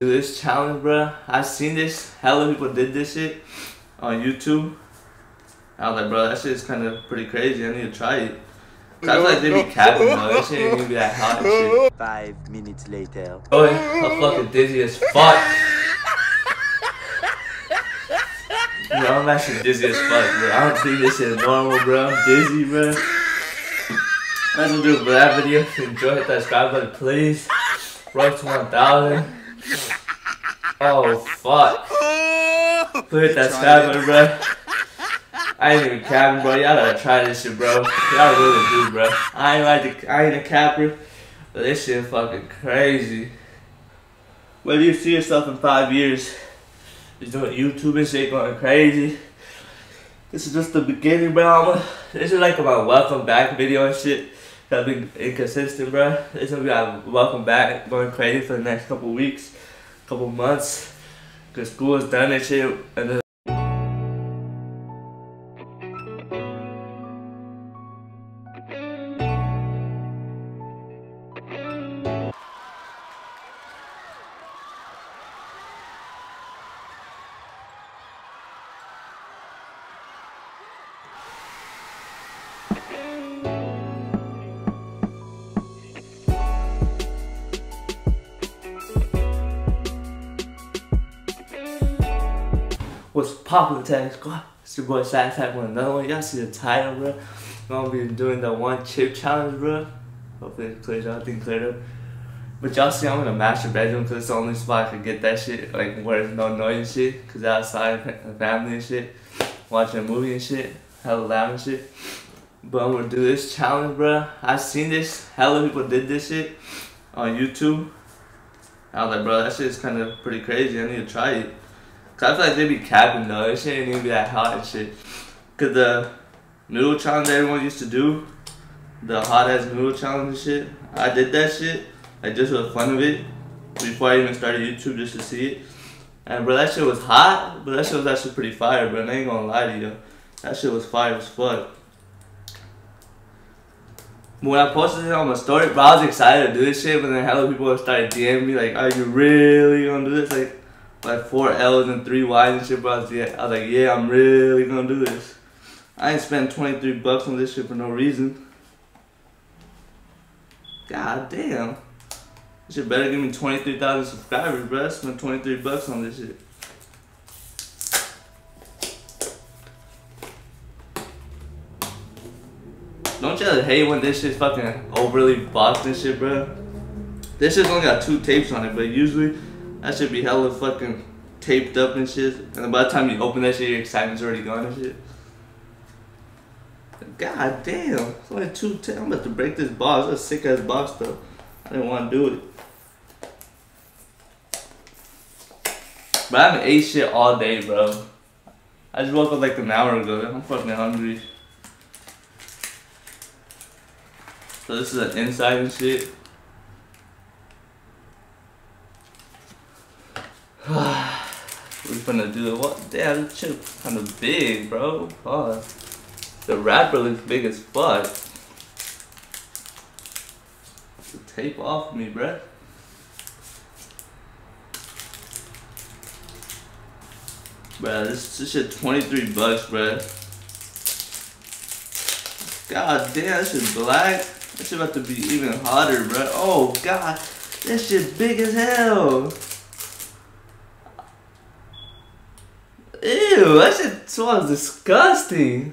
This challenge, bruh, I seen this, hella people did this shit on YouTube. I was like, bro, that shit is kind of pretty crazy, I need to try it. So I feel like they be capping, bro, that shit ain't gonna be that hot and shit. 5 minutes later. Boy, I'm fucking dizzy as fuck. Bro, I'm actually dizzy as fuck, bro. I don't think this shit is normal, bro. I'm dizzy, bro. That's what do for that video. Enjoy, hit that subscribe button, please. Road to 1,000. Oh fuck! Put that stab in, bro. I ain't even capping, bro. Y'all gotta try this shit, bro. Y'all really do, bro. I ain't a capper, but this shit fucking crazy. Whether you see yourself in 5 years, you're doing YouTube and shit going crazy. This is just the beginning, bro. This is like my welcome back video and shit. I've been inconsistent, bro. This gonna be like welcome back, going crazy for the next couple weeks. Couple months, cause school is done and shit, and then what's poppin' Sat Squad? It's your boy SatAttack with another one. Y'all see the title, bro. I'm gonna be doing the 1 chip challenge, bro. Hopefully it clears everything cleared up. But y'all see I'm in a master bedroom because it's the only spot I could get that shit, like where there's no noise and shit. Because outside, family and shit, watching a movie and shit, hella loud and shit. But I'm gonna do this challenge, bro. I seen this, hella people did this shit on YouTube. I was like, bro, that shit is kind of pretty crazy. I need to try it. Cause I feel like they be capping though, this shit ain't even be that hot and shit. Cause the noodle challenge everyone used to do, the hot ass noodle challenge and shit, I did that shit, like just for the fun of it, before I even started YouTube just to see it. And bro, that shit was hot, but that shit was actually pretty fire, bro, I ain't gonna lie to you. That shit was fire as fuck. But when I posted it on my story, bro, I was excited to do this shit, but then hella people started DMing me like, are you really gonna do this? Like 4 L's and 3 Y's and shit, bro. I was like, yeah, I'm really gonna do this. I ain't spent $23 on this shit for no reason. God damn. This shit better give me 23,000 subscribers, bro. I spent $23 on this shit. Don't y'all hate when this shit's fucking overly boxed and shit, bro? This shit's only got 2 tapes on it, but usually that should be hella fucking taped up and shit. And by the time you open that shit, your excitement's already gone and shit. God damn. It's only 210. I'm about to break this box. That's a sick ass box though. I didn't want to do it. But I haven't ate shit all day, bro. I just woke up like an hour ago. I'm fucking hungry. So this is an inside and shit. We finna do the what? Damn, this chip kinda big, bro. Fuck. The wrapper looks big as fuck. The tape off me, bruh. Bruh, this shit $23, bruh. God damn, this shit black. This shit about to be even hotter, bruh. Oh god, this shit big as hell. Ew, that shit smells disgusting.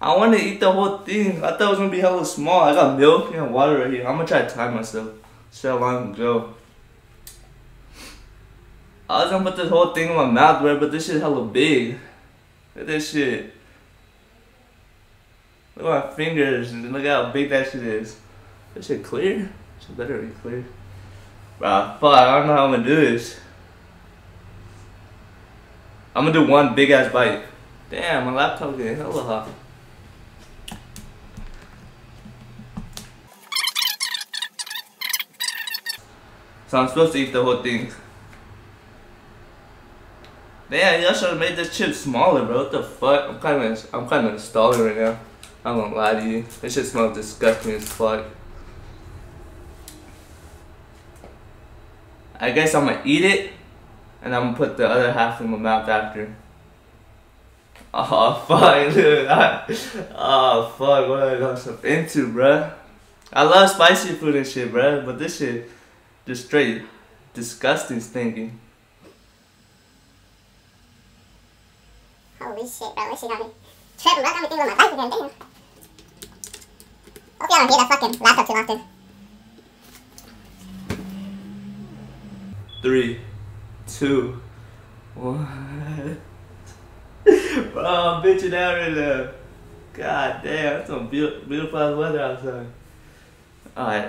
I want to eat the whole thing. I thought it was going to be hella small. I got milk and water right here. I'm going to try to time myself. See how long I can go. I was going to put this whole thing in my mouth, bro, but this shit hella big. Look at this shit. Look at my fingers and look how big that shit is. This shit clear? This shit better be clear. Bro, fuck, I don't know how I'm going to do this. I'm gonna do 1 big ass bite. Damn, my laptop getting hella hot. So I'm supposed to eat the whole thing. Damn, y'all should've made this chip smaller, bro. What the fuck? I'm kinda stalling right now. I'm gonna lie to you. This shit smells disgusting as fuck. I guess I'm gonna eat it, and I'm gonna put the other half in my mouth after. Oh fuck, dude! Oh fuck, what I got myself into, bruh? I love spicy food and shit, bruh, but this shit just straight disgusting stinking. Holy shit, bro! This shit got me. Tripping, bro. Got me thinking about my life again, damn. Hope y'all don't hear that fucking laptop too often. 3, 2, 1. Bro, I'm bitching out right now. God damn, that's some beautiful weather outside. Alright.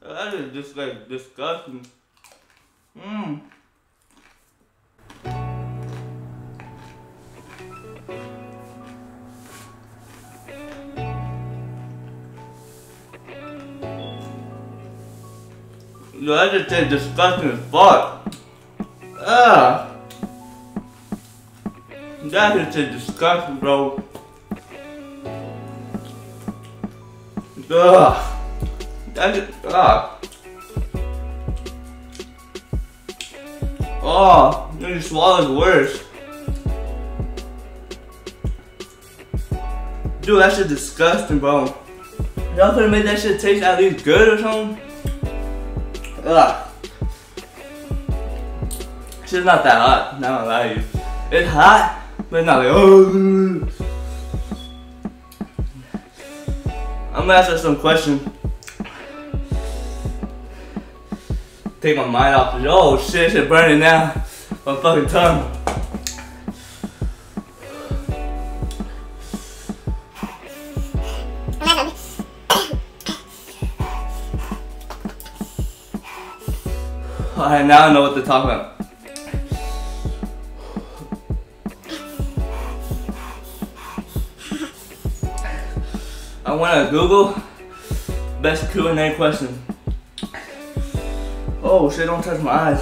That is just like disgusting. Mmm. Yo, that just tastes disgusting as fuck. Ugh. That just tastes disgusting, bro. Ugh. That just, ugh. Oh, you swallow's worse. Dude, that shit disgusting, bro. Y'all could've made that shit taste at least good or something? Ugh. Shit's not that hot, not gonna lie to you. It's hot, but it's not like, oh. I'm gonna ask her some question. Take my mind off. Oh shit, shit burning now. My fucking tongue. Alright, now I know what to talk about. I wanna Google best Q&A question. Oh shit, don't touch my eyes.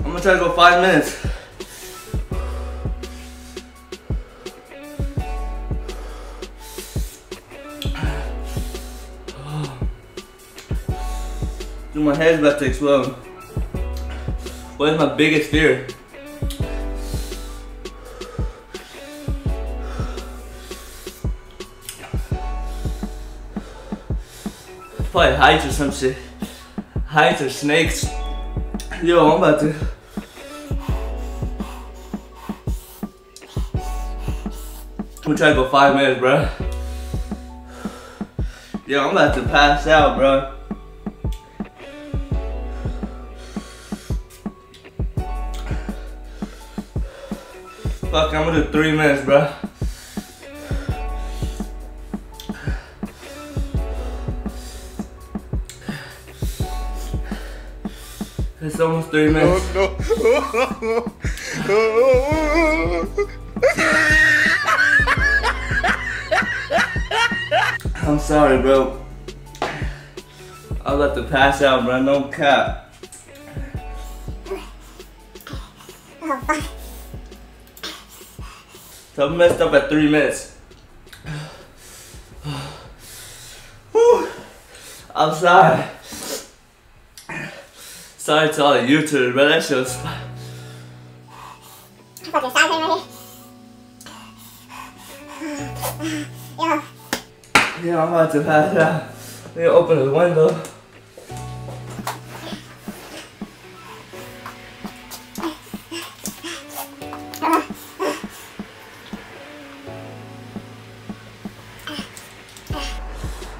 I'm gonna try to go 5 minutes. Dude, my head's about to explode. What is my biggest fear? Probably heights or some shit. Heights or snakes. Yo, I'm about to. I'm trying to go 5 minutes, bro. Yo, I'm about to pass out, bro. Fuck, I'm gonna do 3 minutes, bro. It's almost 3 minutes. Oh no. I'm sorry, bro. I'm about to pass out, bro. No cap. So I'm messed up at 3 minutes. Whew. I'm sorry. Sorry to all the YouTubers, bro, that shit was fun. I'm fucking starving already. Yeah, I'm about to pass out. I'm gonna open the window.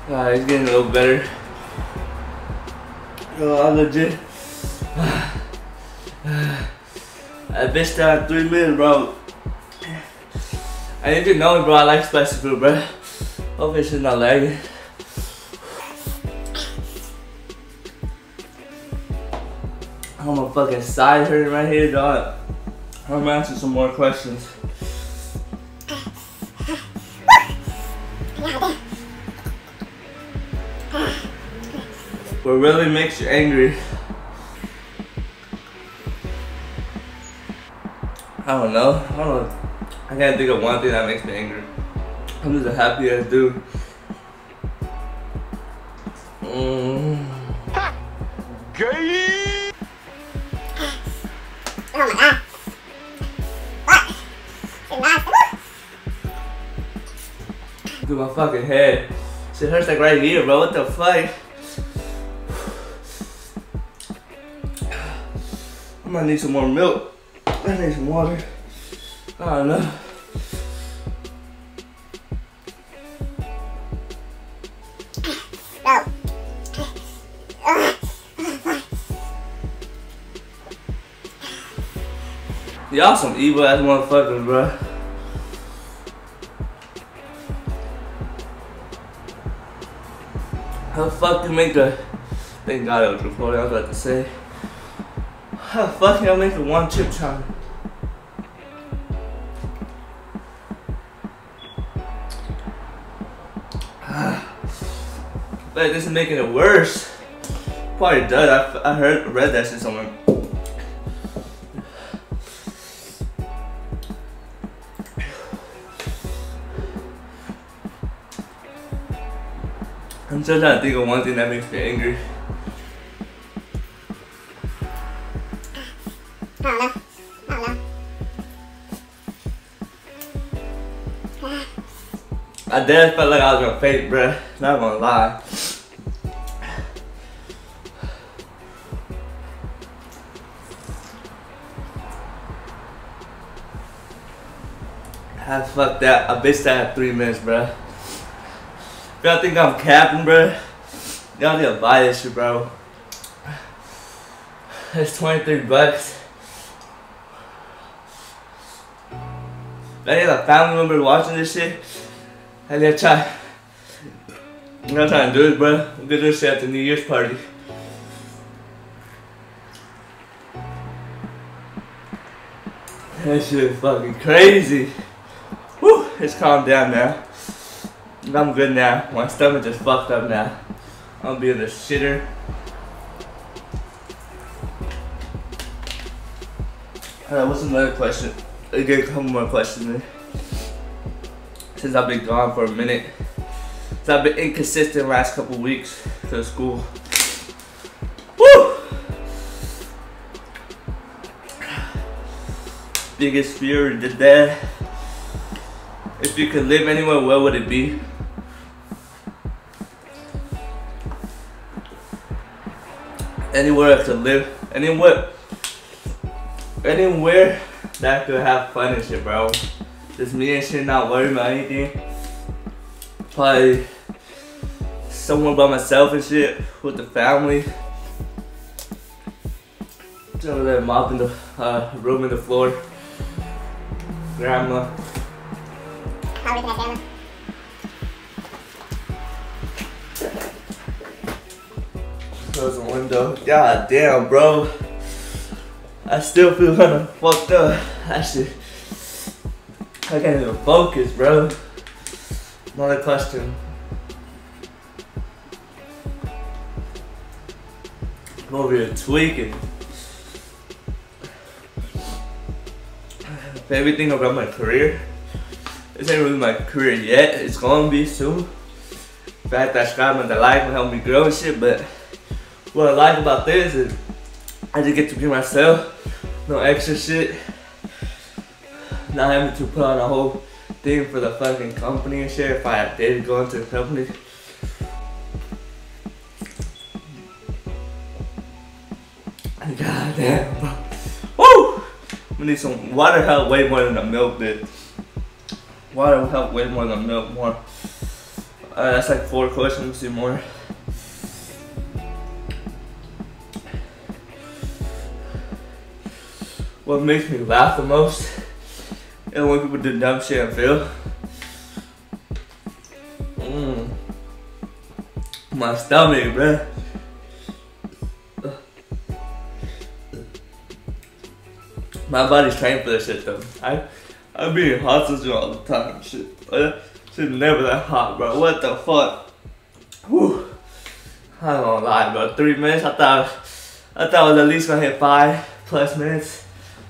Alright, it's getting a little better. Yo, I legit. I bitched out 3 minutes, bro. I need to know, bro. I like spicy food, bro. Hope this shit's not lagging. I'm a fucking side hurting right here, dog. I'm gonna answer some more questions. what really makes you angry. I don't know. I can't think of one thing that makes me angry. I'm just a happy ass dude. Ha! Gay! Oh my god. Dude, my fucking head. Shit hurts like right here, bro. What the fuck? I'm gonna need some more milk. I need some water. I don't know. Y'all some evil ass motherfuckers, bro. How the fuck you make a... Thank God it was recording, I was about to say. How the fuck y'all make a one chip challenge? But this is making it worse. Probably does. I read that shit somewhere. I'm still trying to think of one thing that makes me angry. I dead felt like I was gonna faint, bruh. Not gonna lie. I fucked that. I bitched that at 3 minutes, bruh. Y'all think I'm capping, bro? Y'all need to buy this shit, bro. It's 23 bucks. If any of the family members watching this shit, I need to try. I'm not trying to do it, bro. We'll do this shit at the New Year's party. That shit is fucking crazy. Whew, it's calmed down now. I'm good now. My stomach just fucked up now. I'm being the shitter. Alright, what's another question? I get a couple more questions in. Since I've been gone for a minute. Since I've been inconsistent last couple weeks to school. Woo! Biggest fear of the dead. If you could live anywhere, where would it be? Anywhere I could live, anywhere that I could have fun and shit, bro. Just me and shit, not worrying about anything. Probably somewhere by myself and shit, with the family. Just over there mopping the room in the floor. Grandma. Close the window. God damn, bro. I still feel kinda fucked up. I can't even focus, bro. Another question. I'm over here tweaking. Favorite thing about my career? This ain't really my career yet, it's gonna be soon. In fact, I strive on the life and help me grow and shit, but what I like about this is I just get to be myself, no extra shit. Not having to put on a whole thing for the fucking company and shit if I did go into the company. God damn, bro. Woo! I'm gonna need some water, help way more than the milk did. Water will help way more than milk more. That's like 4 questions. Let's see more. What makes me laugh the most? And when people do dumb shit and fail. My stomach, bruh. My body's trained for this shit though. I be in hot sauce all the time, shit. Shit never that hot, bro. What the fuck? Whew. I don't lie, bro. 3 minutes. I thought I was at least gonna hit 5+ minutes,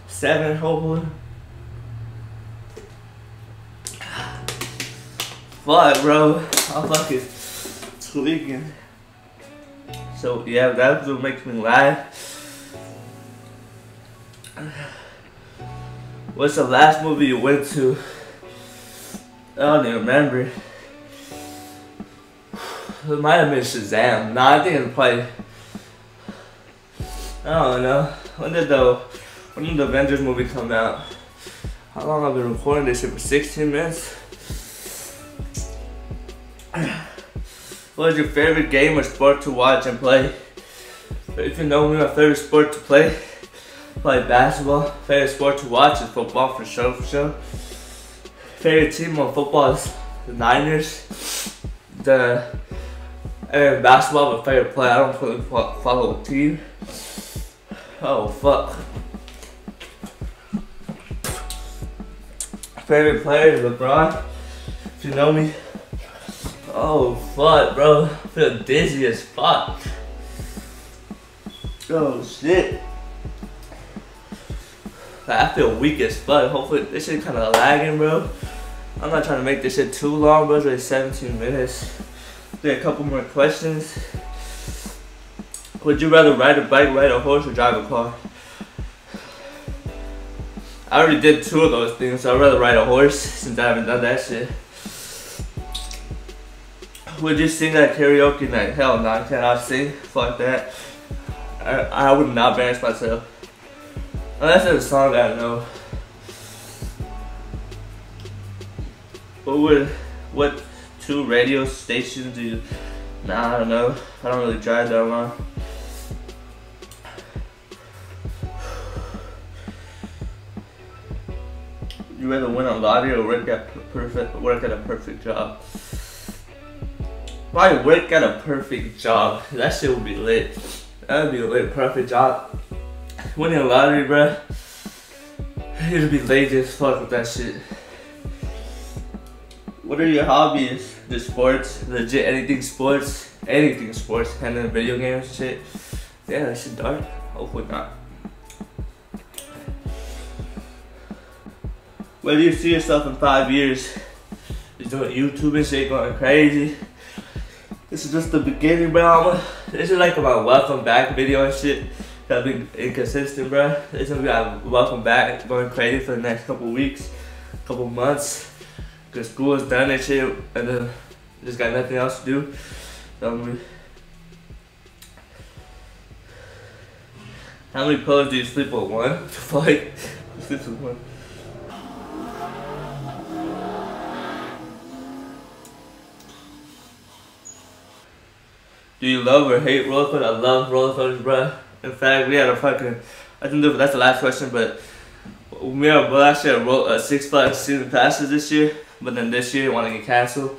7 hopefully. Fuck, bro. I'm fucking tweaking. So yeah, that's what makes me laugh. What's the last movie you went to? I don't even remember. It might have been Shazam. Nah, I think it's probably, I don't know. When did the Avengers movie come out? How long have I been recording this shit for? 16 minutes? What is your favorite game or sport to watch and play? If you know me, my favorite sport to play, probably basketball. Favorite sport to watch is football for sure, for sure. Favorite team on football is the Niners. And basketball, my favorite player. I don't really follow a team. Oh fuck. Favorite player is LeBron, if you know me. Oh fuck, bro. I feel dizzy as fuck. Oh shit. I feel weak as fuck. Hopefully, this shit kinda lagging, bro. I'm not trying to make this shit too long, bro. It's like 17 minutes. Do a couple more questions. Would you rather ride a bike, ride a horse, or drive a car? I already did 2 of those things, so I'd rather ride a horse since I haven't done that shit. Would you sing that karaoke night? Hell no, I cannot sing. Fuck that. I would not embarrass myself. Unless there's a song that I know. What 2 radio stations do you... Nah, I don't know. I don't really drive that long. You rather win a lottery or work at a perfect job? Probably work at a perfect job. That shit would be lit. That would be a lit, perfect job. Winning a lottery, bruh. You'd be lazy as fuck with that shit. What are your hobbies? The sports, legit anything sports, and then video games, shit. Yeah, that shit dark. Hopefully not. Where do you see yourself in 5 years? You're doing YouTube and shit, going crazy. This is just the beginning, bro. This is like my welcome back video and shit. I've been inconsistent, bro. This is my welcome back, going crazy for the next couple weeks, couple months. Cause school is done and shit, and then just got nothing else to do. How many pillows do you sleep on? 1? Fuck, who sleeps with 1? Do you love or hate roller coasters? I love roller coasters, bruh. In fact, we had a fucking, I think that's the last question, but me and my brother actually had a Six Flags season passes this year. But then this year, want to get canceled.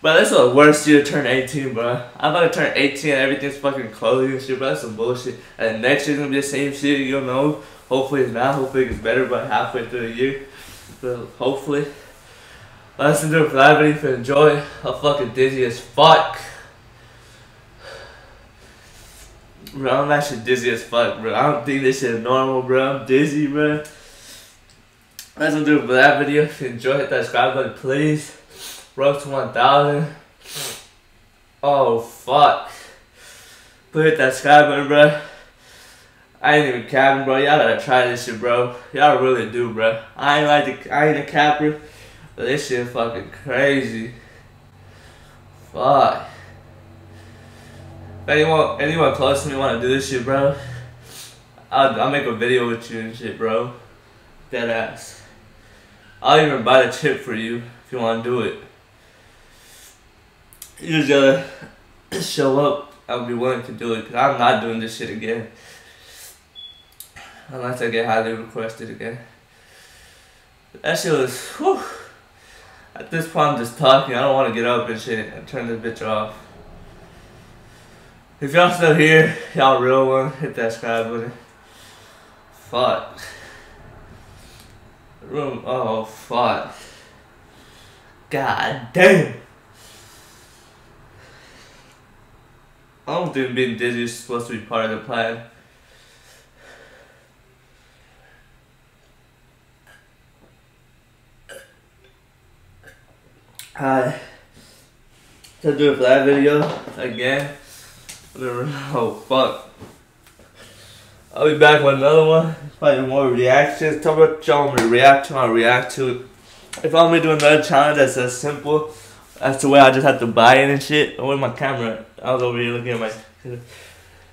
But that's the worst year to turn 18, bro. I'm about to turn 18 and everything's fucking closing and shit, bro. That's some bullshit. And next year's gonna be the same shit, you don't know. Hopefully it's not. Hopefully it's better, but halfway through the year. So hopefully. That's gonna do it for that video. If you enjoy, I'm fucking dizzy as fuck. Bro, I'm actually dizzy as fuck, bro. I don't think this shit is normal, bro. I'm dizzy, bro. That's gonna do it for that video. If you enjoyed, hit that subscribe button, please. Road to 1,000. Oh fuck! Please hit that subscribe button, bro. I ain't even capping, bro. Y'all gotta try this shit, bro. Y'all really do, bro. I ain't a capper, but this shit is fucking crazy. Fuck. If anyone close to me wanna do this shit, bro, I'll make a video with you and shit, bro. Dead ass. I'll even buy the chip for you if you want to do it. You just gotta show up. I'll be willing to do it because I'm not doing this shit again. Unless I get highly requested again. That shit was, whew. At this point I'm just talking. I don't want to get up and shit and turn this bitch off. If y'all still here, y'all real one, hit that subscribe button. Fuck. Room, oh fuck. God damn. I don't think being dizzy is supposed to be part of the plan. Hi. To do it for that video again. Oh fuck. I'll be back with another one. Probably more reactions. Tell me what y'all want me to react to. I'll react to it. If I want me to do another challenge that's as simple, that's the way I just have to buy it and shit. Where's my camera? I was over here looking at my.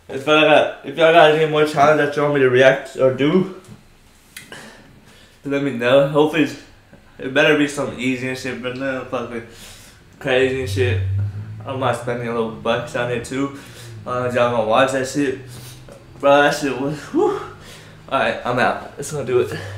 If y'all got any more challenge that y'all want me to react or do, let me know. Hopefully, it better be something easy and shit, but no fucking crazy and shit. I might spend a little bucks on it too. I don't know if y'all gonna watch that shit. Bro, that shit was, whew. Alright, I'm out. It's gonna do it.